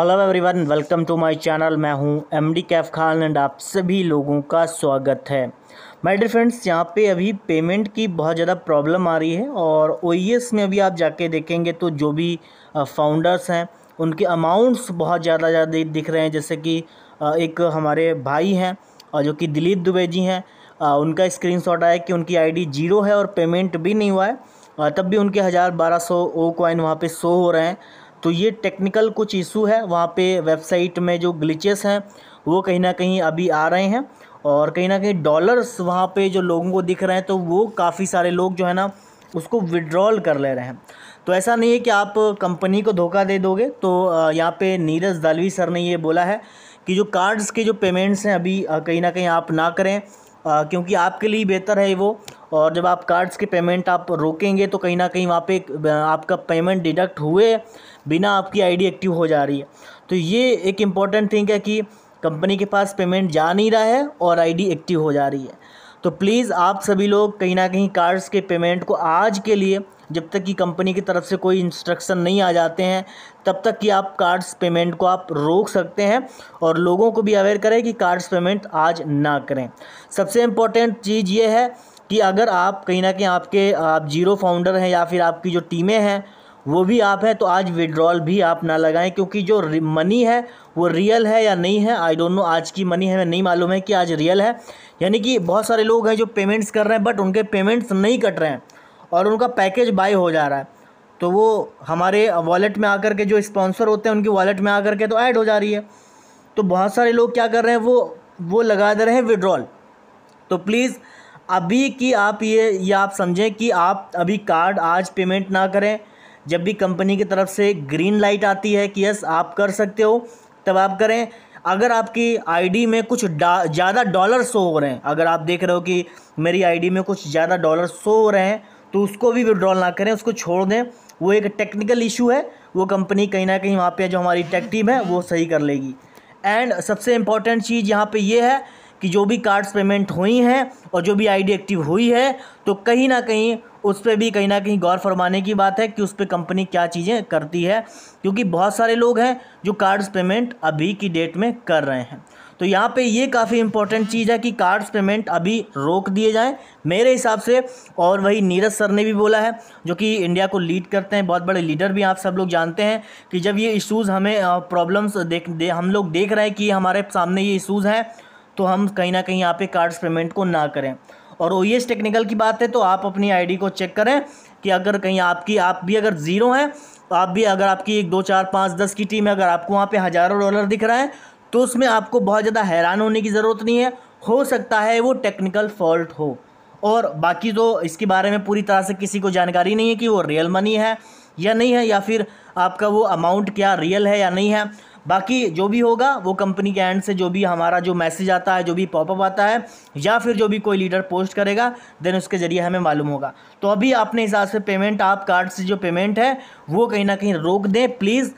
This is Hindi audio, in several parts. Hello everyone, welcome to my channel. मैं हूं एमडी कैफ खान एंड आप सभी लोगों का स्वागत है। माय डियर फ्रेंड्स, यहां पे अभी पेमेंट की बहुत ज़्यादा प्रॉब्लम आ रही है और ओईएस में अभी आप जाके देखेंगे तो जो भी फाउंडर्स हैं उनके अमाउंट्स बहुत ज़्यादा दिख रहे हैं। जैसे कि एक हमारे भाई हैं और जो कि दिलीप दुबे जी हैं, उनका स्क्रीनशॉट आया कि उनकी आईडी जीरो है और पेमेंट भी नहीं हुआ है, तब भी उनके 1000-1200 ओ कॉइन वहाँ पे शो हो रहे हैं। तो ये टेक्निकल कुछ इशू है वहाँ पे, वेबसाइट में जो ग्लिचेस हैं वो कहीं ना कहीं अभी आ रहे हैं और कहीं ना कहीं डॉलर्स वहाँ पे जो लोगों को दिख रहे हैं तो वो काफ़ी सारे लोग जो है ना उसको विड्रॉल कर ले रहे हैं। तो ऐसा नहीं है कि आप कंपनी को धोखा दे दोगे। तो यहाँ पे नीरज दालवी सर ने ये बोला है कि जो कार्ड्स के जो पेमेंट्स हैं अभी कहीं ना कहीं आप ना करें, क्योंकि आपके लिए बेहतर है वो। और जब आप कार्ड्स के पेमेंट आप रोकेंगे तो कहीं ना कहीं वहाँ पे आपका पेमेंट डिडक्ट हुए बिना आपकी आईडी एक्टिव हो जा रही है। तो ये एक इम्पॉर्टेंट थिंग है कि कंपनी के पास पेमेंट जा नहीं रहा है और आईडी एक्टिव हो जा रही है। तो प्लीज़ आप सभी लोग कहीं ना कहीं कार्ड्स के पेमेंट को आज के लिए, जब तक कि कंपनी की तरफ से कोई इंस्ट्रक्शन नहीं आ जाते हैं, तब तक कि आप कार्ड्स पेमेंट को आप रोक सकते हैं और लोगों को भी अवेयर करें कि कार्ड्स पेमेंट आज ना करें। सबसे इम्पॉर्टेंट चीज़ ये है कि अगर आप कहीं ना कहीं आप जीरो फाउंडर हैं या फिर आपकी जो टीमें हैं वो भी आप हैं, तो आज विड्रॉल भी आप ना लगाएं, क्योंकि जो मनी है वो रियल है या नहीं है, आई डोंट नो। आज की मनी हमें नहीं मालूम है कि आज रियल है, यानी कि बहुत सारे लोग हैं जो पेमेंट्स कर रहे हैं बट उनके पेमेंट्स नहीं कट रहे हैं और उनका पैकेज बाय हो जा रहा है। तो वो हमारे वॉलेट में आकर के, जो स्पॉन्सर होते हैं उनकी वॉलेट में आकर के तो ऐड हो जा रही है। तो बहुत सारे लोग क्या कर रहे हैं, वो लगा दे रहे हैं विड्रॉल। तो प्लीज़ अभी कि आप ये आप समझें कि आप अभी कार्ड आज पेमेंट ना करें। जब भी कंपनी की तरफ से ग्रीन लाइट आती है कि यस आप कर सकते हो, तब आप करें। अगर आपकी आईडी में कुछ ज़्यादा डॉलर शो हो रहे हैं, अगर आप देख रहे हो कि मेरी आईडी में कुछ ज़्यादा डॉलर शो हो रहे हैं, तो उसको भी विड्रॉल ना करें, उसको छोड़ दें। वो एक टेक्निकल इशू है, वो कंपनी कहीं ना कहीं वहाँ पे जो हमारी टेक टीम है वो सही कर लेगी। एंड सबसे इम्पॉर्टेंट चीज़ यहाँ पे ये है कि जो भी कार्ड्स पेमेंट हुई हैं और जो भी आईडी एक्टिव हुई है, तो कहीं ना कहीं उस पर भी कहीं ना कहीं गौर फरमाने की बात है कि उस पर कंपनी क्या चीज़ें करती है, क्योंकि बहुत सारे लोग हैं जो कार्ड्स पेमेंट अभी की डेट में कर रहे हैं। तो यहाँ पे ये काफ़ी इंपॉर्टेंट चीज़ है कि कार्ड्स पेमेंट अभी रोक दिए जाएं मेरे हिसाब से। और वही नीरज सर ने भी बोला है, जो कि इंडिया को लीड करते हैं, बहुत बड़े लीडर भी आप सब लोग जानते हैं, कि जब ये इश्यूज़ हमें प्रॉब्लम्स हम लोग देख रहे हैं कि हमारे सामने ये इशूज़ हैं, तो हम कहीं ना कहीं यहाँ पे कार्ड्स पेमेंट को ना करें। और ओईएस टेक्निकल की बात है तो आप अपनी आईडी को चेक करें कि अगर कहीं आप भी अगर ज़ीरो हैं, तो आप भी अगर आपकी 1, 2, 4, 5, 10 की टीम है, अगर आपको वहाँ पे 1000 डॉलर दिख रहा है, तो उसमें आपको बहुत ज़्यादा हैरान होने की ज़रूरत नहीं है। हो सकता है वो टेक्निकल फॉल्ट हो, और बाकी तो इसके बारे में पूरी तरह से किसी को जानकारी नहीं है कि वो रियल मनी है या नहीं है, या फिर आपका वो अमाउंट क्या रियल है या नहीं है। बाकी जो भी होगा वो कंपनी के एंड से, जो भी हमारा जो मैसेज आता है, जो भी पॉपअप आता है, या फिर जो भी कोई लीडर पोस्ट करेगा, देन उसके ज़रिए हमें मालूम होगा। तो अभी अपने हिसाब से पेमेंट, आप कार्ड से जो पेमेंट है वो कहीं ना कहीं रोक दें प्लीज़।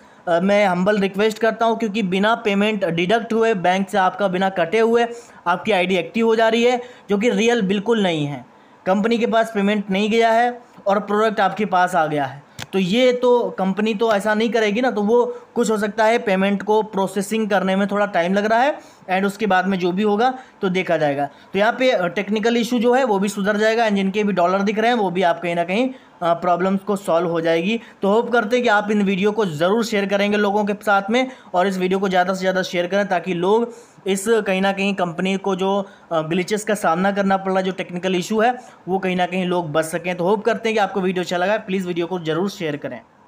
मैं हम्बल रिक्वेस्ट करता हूं, क्योंकि बिना पेमेंट डिडक्ट हुए बैंक से, आपका बिना कटे हुए आपकी आईडी एक्टिव हो जा रही है, जो कि रियल बिल्कुल नहीं है। कंपनी के पास पेमेंट नहीं गया है और प्रोडक्ट आपके पास आ गया है, तो ये तो कंपनी तो ऐसा नहीं करेगी ना। तो वो कुछ हो सकता है पेमेंट को प्रोसेसिंग करने में थोड़ा टाइम लग रहा है, एंड उसके बाद में जो भी होगा तो देखा जाएगा। तो यहाँ पे टेक्निकल इशू जो है वो भी सुधर जाएगा, एंड जिनके भी डॉलर दिख रहे हैं वो भी आप कहीं ना कहीं प्रॉब्लम्स को सॉल्व हो जाएगी। तो होप करते हैं कि आप इन वीडियो को ज़रूर शेयर करेंगे लोगों के साथ में, और इस वीडियो को ज़्यादा से ज़्यादा शेयर करें, ताकि लोग इस कहीं ना कहीं कंपनी को जो ग्लिचेस का सामना करना पड़ रहा है, जो टेक्निकल इशू है, वो कहीं ना कहीं लोग बच सकें। तो होप करते हैं कि आपको वीडियो अच्छा लगा, प्लीज़ वीडियो को ज़रूर शेयर करें।